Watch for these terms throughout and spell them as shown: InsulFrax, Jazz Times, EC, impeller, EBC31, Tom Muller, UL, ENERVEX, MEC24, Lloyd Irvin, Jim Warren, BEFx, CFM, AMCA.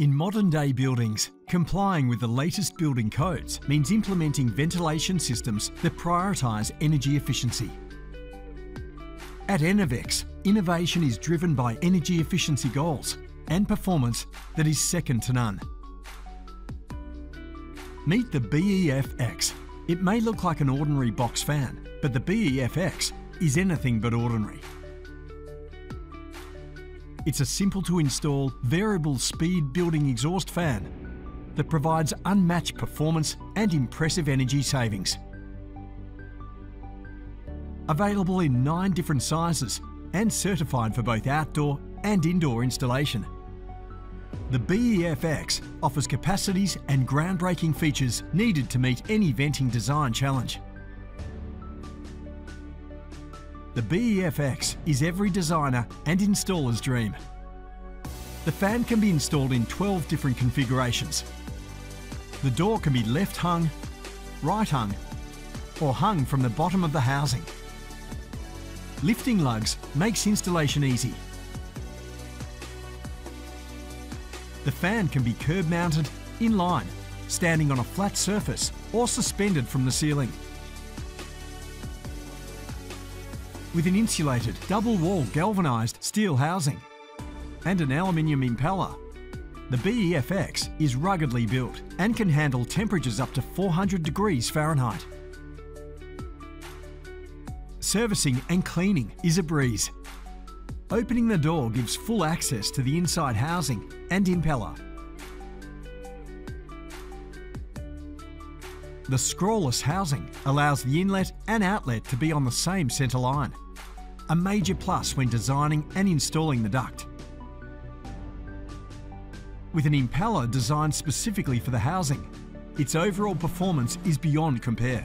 In modern-day buildings, complying with the latest building codes means implementing ventilation systems that prioritise energy efficiency. At ENERVEX, innovation is driven by energy efficiency goals and performance that is second to none. Meet the BEFx. It may look like an ordinary box fan, but the BEFx is anything but ordinary. It's a simple-to-install, variable-speed building exhaust fan that provides unmatched performance and impressive energy savings. Available in 9 different sizes and certified for both outdoor and indoor installation, the BEFx offers capacities and groundbreaking features needed to meet any venting design challenge. The BEFx is every designer and installer's dream. The fan can be installed in 12 different configurations. The door can be left hung, right hung, or hung from the bottom of the housing. Lifting lugs makes installation easy. The fan can be curb mounted, in line, standing on a flat surface or suspended from the ceiling. With an insulated, double-wall galvanised steel housing and an aluminium impeller, the BEFx is ruggedly built and can handle temperatures up to 400 degrees Fahrenheit. Servicing and cleaning is a breeze. Opening the door gives full access to the inside housing and impeller. The screwless housing allows the inlet and outlet to be on the same centre line, a major plus when designing and installing the duct. With an impeller designed specifically for the housing, its overall performance is beyond compare.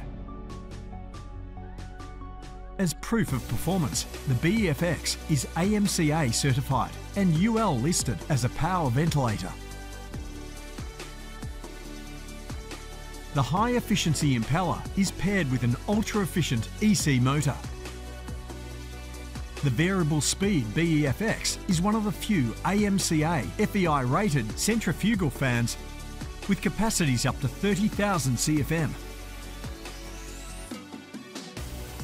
As proof of performance, the BEFx is AMCA certified and UL listed as a power ventilator. The high-efficiency impeller is paired with an ultra-efficient EC motor. The variable-speed BEFx is one of the few AMCA FEI-rated centrifugal fans with capacities up to 30,000 CFM.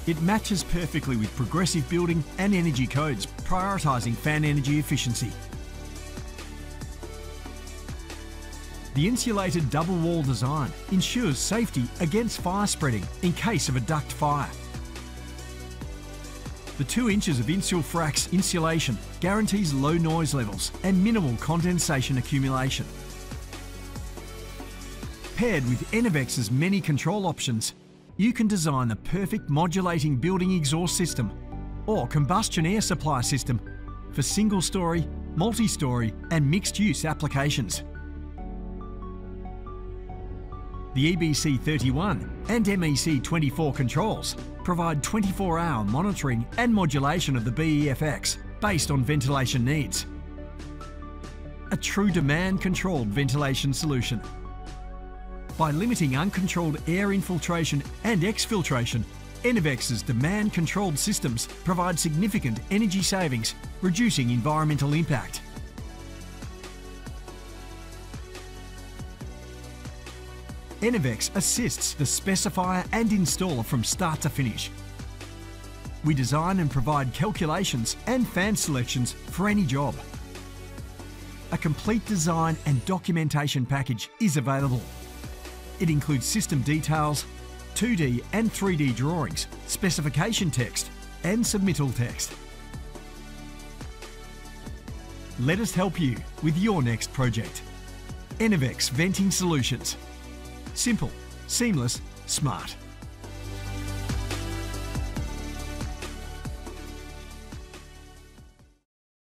It matches perfectly with progressive building and energy codes, prioritising fan energy efficiency. The insulated double-wall design ensures safety against fire spreading in case of a duct fire. The 2 inches of InsulFrax insulation guarantees low noise levels and minimal condensation accumulation. Paired with ENERVEX's many control options, you can design the perfect modulating building exhaust system or combustion air supply system for single-storey, multi-storey and mixed-use applications. The EBC31 and MEC24 controls provide 24-hour monitoring and modulation of the BEFx based on ventilation needs. A true demand-controlled ventilation solution. By limiting uncontrolled air infiltration and exfiltration, ENERVEX's demand-controlled systems provide significant energy savings, reducing environmental impact. ENERVEX assists the specifier and installer from start to finish. We design and provide calculations and fan selections for any job. A complete design and documentation package is available. It includes system details, 2D and 3D drawings, specification text and submittal text. Let us help you with your next project. ENERVEX Venting Solutions. Simple, seamless, smart.